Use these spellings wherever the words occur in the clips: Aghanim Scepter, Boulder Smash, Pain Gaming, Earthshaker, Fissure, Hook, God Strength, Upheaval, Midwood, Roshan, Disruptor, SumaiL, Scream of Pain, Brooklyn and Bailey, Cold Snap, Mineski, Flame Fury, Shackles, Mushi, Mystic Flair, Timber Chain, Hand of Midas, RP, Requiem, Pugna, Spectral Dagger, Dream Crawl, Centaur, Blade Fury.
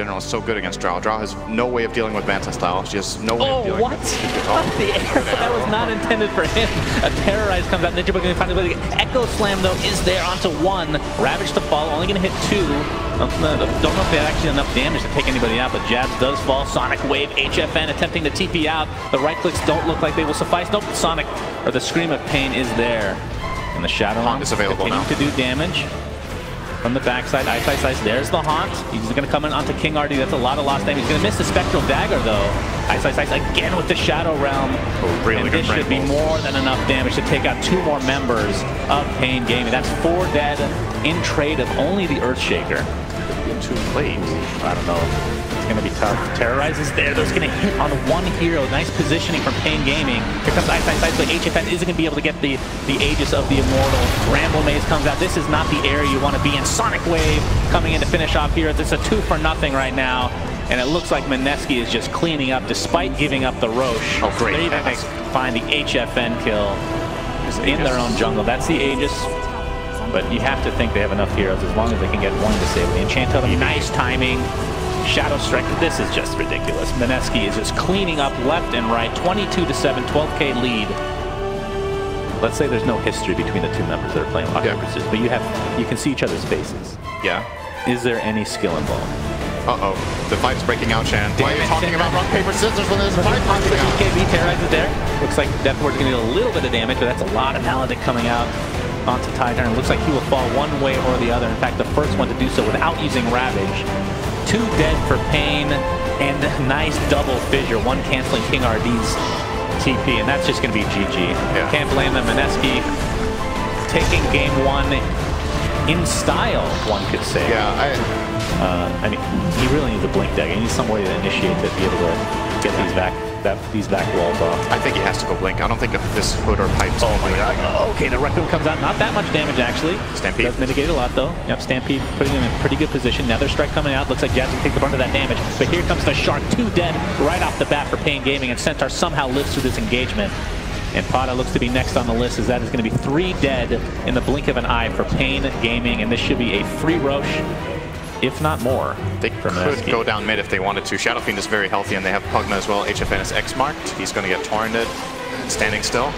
general is so good against Drow. Drow has no way of dealing with Mantis style. She has no way of dealing with the air. That was not intended for him. A Terrorize comes out. Ninja Book going to find a way to get Echo Slam, though, is there onto one. Ravage to fall. Only going to hit two. Don't know if they had actually enough damage to take anybody out, but Jabs does fall. Sonic Wave, HFN attempting to TP out. The right clicks don't look like they will suffice. Nope, Sonic, or the Scream of Pain is there. And the Shadow Haunt is available now. To do damage. From the backside, Ice. There's the Haunt. He's going to come in onto King RD. That's a lot of lost damage. He's going to miss the Spectral Dagger, though. Ice again with the Shadow Realm. Really good. This should be more than enough damage to take out two more members of Pain Gaming. That's four dead in trade of only the Earthshaker. Too late. I don't know. It's going to be tough. Terrorize is there. They're going to hit on one hero. Nice positioning from Pain Gaming. Here comes Ice. But HFN isn't going to be able to get the Aegis of the Immortal. Ramble Maze comes out. This is not the area you want to be in. Sonic Wave coming in to finish off here. It's a 2 for 0 right now. And it looks like Mineski is just cleaning up despite giving up the Roche. Oh, great. They pass. Find the HFN kill in their own jungle. That's the Aegis. But you have to think they have enough heroes as long as they can get one to save the Enchantel. Nice timing. Shadow Strike. This is just ridiculous. Mineski is just cleaning up left and right. 22-7, 12K lead. Let's say there's no history between the two members that are playing Lock Pursuit, but you can see each other's faces. Yeah. Is there any skill involved? Uh-oh. The fight's breaking out, Shannon. Why are you talking about rock, paper, scissors when there's a fight breaking out? BKB terrorizes there. Looks like Deathward's going to do a little bit of damage, but that's a lot of Maledict coming out. Onto Titan. It looks like he will fall one way or the other. In fact, the first one to do so without using Ravage. Two dead for Pain, and nice double fissure. One canceling King RD's TP, and that's just going to be GG. Yeah. Can't blame them. Mineski taking game one in style, one could say. Yeah, I mean, he really needs a blink deck. He needs some way to initiate to be able to get these back. These back walls off. I think he has to go blink. I don't think this hood or pipe's okay, the Requiem comes out. Not that much damage, actually. Stampede. Does mitigate a lot, though. Yep, Stampede putting him in a pretty good position. Nether Strike coming out. Looks like Jazz can take the brunt of that damage. But here comes the Shark. Two dead right off the bat for Pain Gaming. And Centaur somehow lives through this engagement. And Fata looks to be next on the list, as that is going to be three dead in the blink of an eye for Pain Gaming. And this should be a free Roche, if not more. They could go down mid if they wanted to. Shadow Fiend is very healthy, and they have Pugna as well. HFN is X-marked. He's going to get torrented. Standing still.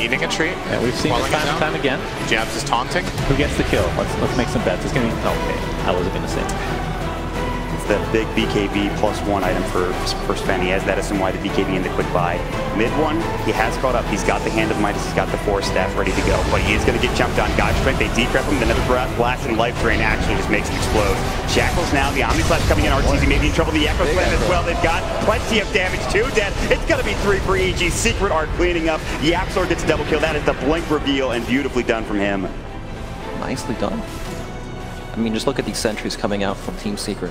Eating a treat. Yeah, we've seen this time and time again. Jabs is taunting. Who gets the kill? Let's make some bets. It's going to be... okay. I wasn't going to say. It's that big BKB +1 item for Sven. He has that SMY, the BKB, and the quick buy. Mid one, he has caught up. He's got the Hand of Midas. He's got the Force Staff ready to go. But he is going to get jumped on. God Strength, they decrep him. The Nether Blast and Life Drain actually just makes him explode. Shackles now. The Omni Slash coming in. Arteezy may be in trouble. The Echo Slam as well. They've got plenty of damage. Two dead. It's going to be three for EG. Secret Art cleaning up. Yapsor gets a double kill. That is the blink reveal, and beautifully done from him. Nicely done. I mean, just look at these sentries coming out from Team Secret.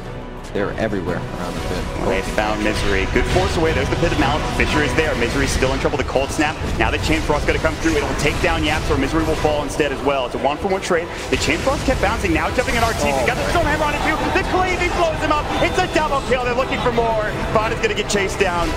They're everywhere around the pit. They found Misery. Good force away. There's the pit of Malice. Fisher is there. Misery's still in trouble. The cold snap. Now the Chain Frost's going to come through. It'll take down Yapsor. Misery will fall instead as well. It's a 1-for-1 trade. The Chain Frost kept bouncing. Now jumping at Arteezy. Got the Storm Hammer on it too. The Cleaving blows him up. It's a double kill. They're looking for more. Fata's going to get chased down.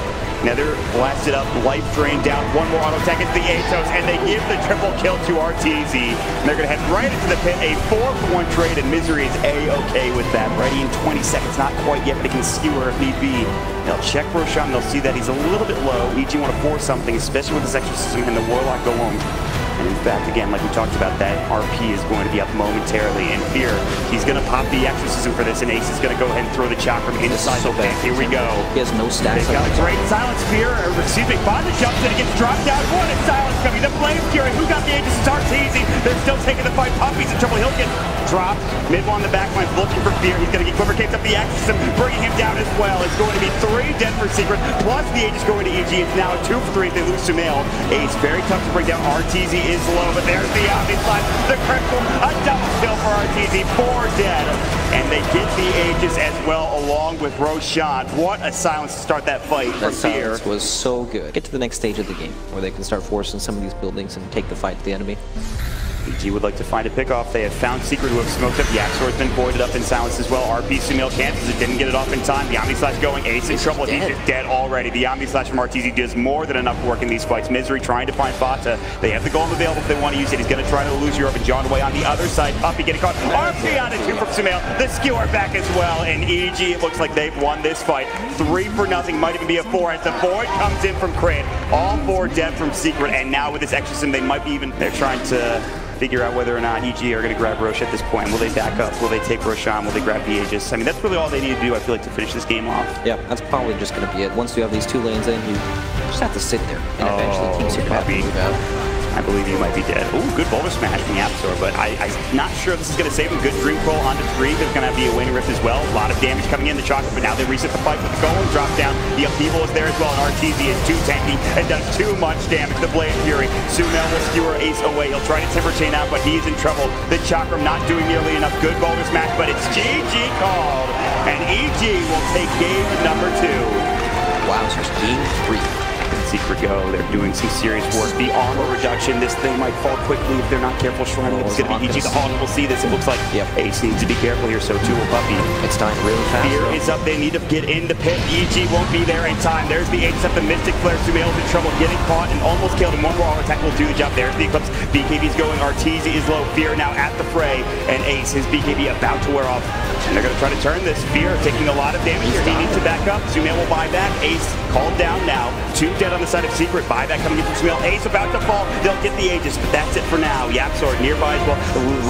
Nether blasted up. Life Drain down. One more auto attack. It's the Atos. And they give the triple kill to Arteezy. And they're going to head right into the pit. A 4-for-1 trade. And Misery is A-okay with that. Ready in 20 seconds. Not quite yet, but it can skewer if need be. They'll check Roshan. They'll see that he's a little bit low. EG want to force something, especially with this Exorcism and the Warlock Golem. And in fact, again, like we talked about, that RP is going to be up momentarily. And here, he's going to pop the Exorcism for this, and Ace is going to go ahead and throw the Chakram inside the bank. Here we go. He has no stacks. They've got a great Silence Spear. Excuse me, Fata jumps in and gets dropped down. What is Silence coming? The Flame Fury. Who got the Aegis? It's Arteezy. They're still taking the fight. Puppey's in trouble. He'll get dropped. Midwall on the back line, looking for fear. He's going to get Quiver Capes up the Exorcism, bringing him down as well. It's going to be three dead for Secret, plus the Aegis going to EG. It's now a 2 for 3 if they lose SumaiL. Ace, very tough to break down. Arteezy is low, but there's the Omni Slash, the critical, a double kill for Arteezy, 4 dead. And they get the Aegis as well, along with Roshan. What a silence to start that fight from Fear. That silence was so good. Get to the next stage of the game, where they can start forcing some of these buildings and take the fight to the enemy. BG would like to find a pickoff. They have found Secret, who have smoked up. Yaxor's been voided up in Silence as well. RP, SumaiL chances it didn't get it off in time. The Omni Slash going. Ace in trouble. He's just dead already. The Omni Slash from Arteezy does more than enough work in these fights. Misery trying to find Fata. They have the Golem available if they want to use it. He's going to try to lose Europe and John away on the other side. Puppey getting caught. RP on a 2 from SumaiL. The Skewer back as well. And EG, it looks like they've won this fight. 3 for nothing. Might even be a 4. As the void comes in from Crit. All 4 dead from Secret. And now with this Exorcism, they might be even... They're trying to... figure out whether or not EG are going to grab Rosh at this point. Will they back up? Will they take Roshan? Will they grab the Aegis? I mean, that's really all they need to do, I feel like, to finish this game off. Yeah, that's probably just going to be it. Once you have these 2 lanes in, you just have to sit there, and eventually teams are going to move out. I believe you might be dead. Ooh, good Boulder Smash from the App Store, but I'm not sure if this is going to save him. Good Dream Crawl onto 3. There's going to be a Wayne Rift as well. A lot of damage coming in the Chakram, but now they reset the fight with the Golem drop down. The upheaval is there as well, and Arteezy is too tanky and does too much damage. The Blade Fury. SumaiL will skewer Ace away. He'll try to Timber Chain out, but he's in trouble. The Chakram not doing nearly enough. Good Boulder Smash, but it's GG called, and EG will take game number 2. Wow, so it's game 3. Secret go. They're doing some serious work. The armor reduction. This thing might fall quickly if they're not careful. Shrine. It's going to be EG. The Haunt will see this. It looks like Ace needs to be careful here. So too will Puppey. It's dying really fast. Fear is up. They need to get in the pit. EG won't be there in time. There's the Ace up. The Mystic Flair. SumaiL's in trouble. Getting caught and almost killed. And one more attack will do the job. There's the Eclipse. BKB's going. Arteezy is low. Fear now at the fray. And Ace, his BKB about to wear off. And they're going to try to turn this. Fear taking a lot of damage here. He needs to back up. SumaiL will buy back. Ace called down now. 2 dead on the side of Secret. Buyback coming in from SumaiL. Ace about to fall. They'll get the Aegis, but that's it for now. Yapsword nearby as well.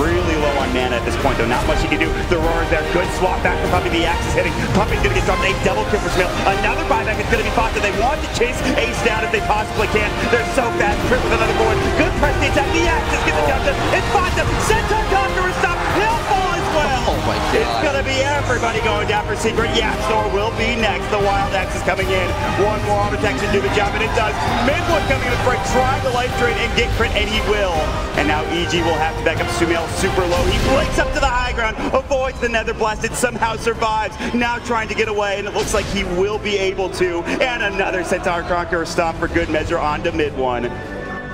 Really low on mana at this point, though. Not much he can do. The Roar is there. Good swap back to Puppey. The Axe is hitting. Puppey's going to get dropped. A double kill for SumaiL. Another buyback is going to be Fata. They want to chase Ace down if they possibly can. They're so fast. Crit with another board. Good press the attack. The Axe is going to jump them. It's Fata. Centaur Conqueror stopped. He'll fall as well. Oh my God. It's going to be everybody going down for Secret. Yapsword will be next. The Wild Axe is coming in. One more auto attack should do the job. And it does. Midwood coming in with Frank, trying to Life Drain and get Crit, and he will. And now EG will have to back up. SumaiL super low. He blinks up to the high ground, avoids the Nether Blast. It somehow survives. Now trying to get away, and it looks like he will be able to. And another Centaur Conqueror stop for good measure onto mid one.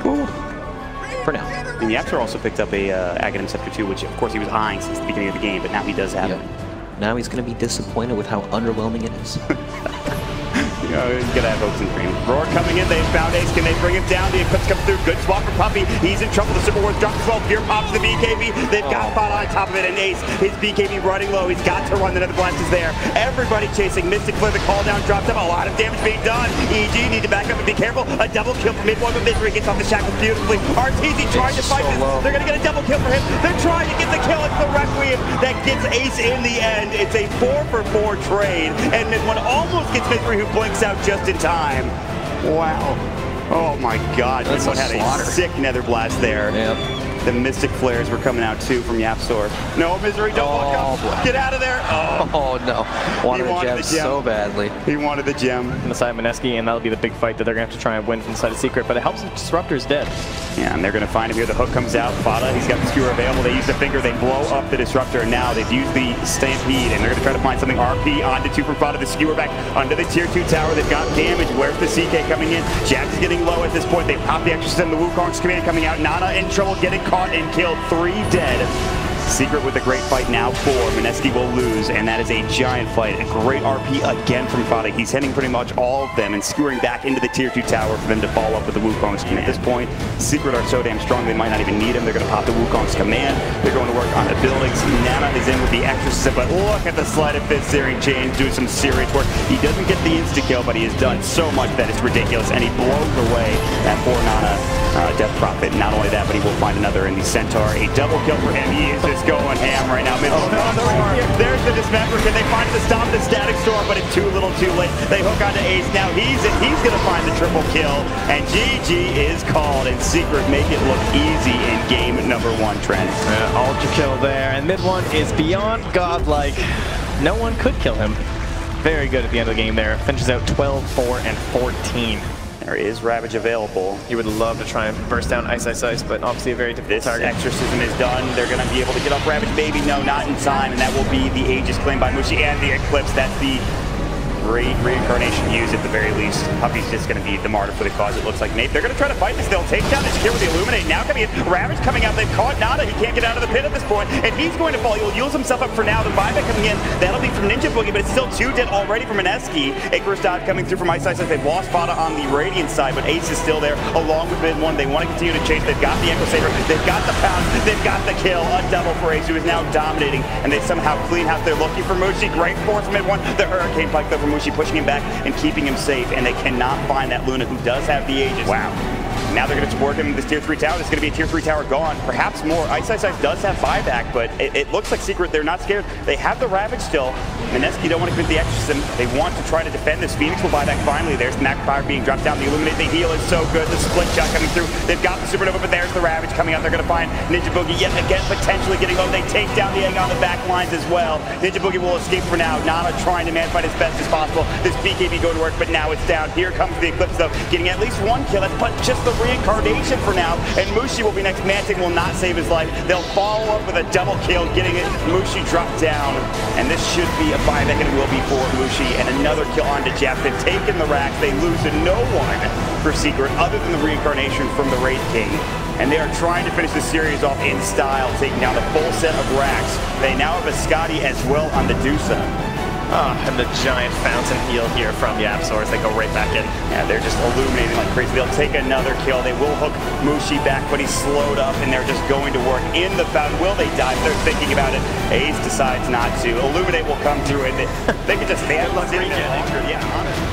Ooh. For now. And the Aptor also picked up a Aghanim Scepter 2, which of course he was eyeing since the beginning of the game, but now he does have it. Now he's going to be disappointed with how underwhelming it is. He's going to have hopes and dreams. Roar coming in. They found Ace. Can they bring him down? The Eclipse comes through. Good swap for Puppey. He's in trouble. The Super Wars dropped as well. Fear pops the BKB. They've got Fata on top of it. And Ace, his BKB running low. He's got to run. The Nether Blast is there. Everybody chasing. Mystic Flair, the call down drops up. A lot of damage being done. EG need to back up and be careful. A double kill from Midwood. But Misery gets off the shackles beautifully. Arteezy trying to fight this. They're going to get a double kill for him. They're trying to get the kill. It's the Requiem that gets Ace in the end. It's a 4-for-4 trade. And Midwood almost gets Misery, who blinks out just in time. Wow. Oh my God. That's a slaughter. A sick Nether Blast there. Yep. The Mystic Flares were coming out too from Yapsor. No, Misery, don't walk up. Get out of there. Oh, no. He wanted the gem so badly. He wanted the gem. On the side of Mineski, and that'll be the big fight that they're going to have to try and win from the side of Secret, but it helps if Disruptor's dead. Yeah, and they're going to find him here. The Hook comes out. Fata, he's got the Skewer available. They use the Finger. They blow up the Disruptor. Now they've used the Stampede, and they're going to try to find something. RP onto 2 from Fata. The Skewer back under the Tier 2 tower. They've got damage. Where's the CK coming in? Jax is getting low at this point. They pop the Exorcism. The Wukong's Command coming out. Nana in trouble, getting caught and killed. 3 dead. Secret with a great fight now. 4. Mineski will lose, and that is a giant fight. A great RP again from Fata. He's hitting pretty much all of them and skewering back into the Tier 2 tower for them to follow up with the Wukong's Command. At this point, Secret are so damn strong they might not even need him. They're going to pop the Wukong's Command. They're going to work on the buildings. Nana is in with the Exorcism, but look at the Sleight of Fist searing chains doing some serious work. He doesn't get the insta-kill, but he has done so much that it's ridiculous, and he blows away that poor Nana Death Prophet. Not only that, but he will find another in the Centaur. A double kill for him. He is just going ham right now. There's the dismember. Can they find the stop the Static Storm? But it's too little too late. They hook onto Ace. Now he's going to find the triple kill. And GG is called. And Secret make it look easy in game number 1, Trent. Ultra kill there. And Mid-1 is beyond godlike. No one could kill him. Very good at the end of the game there. Finishes out 12, 4, and 14. There is Ravage available. He would love to try and burst down Ice, but obviously a very difficult target. This Exorcism is done. They're going to be able to get off Ravage. Maybe no, not in time, and that will be the Aegis claimed by Mushi and the Eclipse. That's the great reincarnation use at the very least. Puppey's just going to be the martyr for the cause, it looks like. Nate, they're going to try to fight this. They'll take down this here with the Illuminate. Now coming in, Ravage coming out. They've caught Nada. He can't get out of the pit at this point, and he's going to fall. He'll use himself up for now. The buyback coming in. That'll be from Ninja Boogie, but it's still two dead already from Mineski. Icarus Dive coming through from Ice Ice. They've lost Fata on the Radiant side, but Ace is still there along with Mid-1. They want to continue to chase. They've got the Echo Saver. They've got the pound. They've got the kill. A double for Ace, who is now dominating, and they somehow clean house. They're looking for Mushi. Great force from Mid-1. The Hurricane Pike though from Mushi, pushing him back and keeping him safe, and they cannot find that Luna, who does have the Aegis. Wow. Now they're going to support him in this tier 3 tower. It's going to be a tier 3 tower gone. Perhaps more. Ice Ice Ice does have buyback, but it looks like Secret, they're not scared. They have the Ravage still. Mineski don't want to commit the Exorcism. They want to try to defend this. Phoenix will buy back finally. There's the Magpire being dropped down. The Illuminate, the heal is so good. The split shot coming through. They've got the Supernova, but there's the Ravage coming out. They're going to find Ninja Boogie yet again, potentially getting low. They take down the Egg on the back lines as well. Ninja Boogie will escape for now. Nana trying to man-fight as best as possible. This BKB going to work, but now it's down. Here comes the Eclipse, though, getting at least one kill. That's just the reincarnation for now, and Mushi will be next. Mantic will not save his life. They'll follow up with a double kill, getting it. Mushi dropped down, and this should be a buyback, and it will be for Mushi, and another kill onto Jeff. They've taken the rack. They lose to no one for Secret other than the reincarnation from the Wraith King, and they are trying to finish the series off in style, taking down the full set of racks. They now have a Scotty as well on the Dusa. And the giant fountain heal here from the Apsaurus. They go right back in. Yeah, they're just illuminating like crazy. They'll take another kill. They will hook Mushi back, but he's slowed up, and they're just going to work in the fountain. Will they dive? They're thinking about it. Ace decides not to. Illuminate will come through, and they could just stand. Yeah, on it.